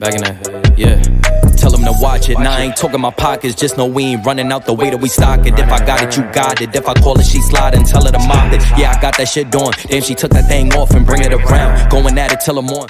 Back in that, yeah. Tell them to watch it. Now I ain't talking my pockets, just know we ain't running out the way that we stock it. If I got it, you got it. If I call it, she sliding. Tell her to mop it. Yeah, I got that shit doing. Damn, she took that thing off and bring it around. Going at it till I'm on.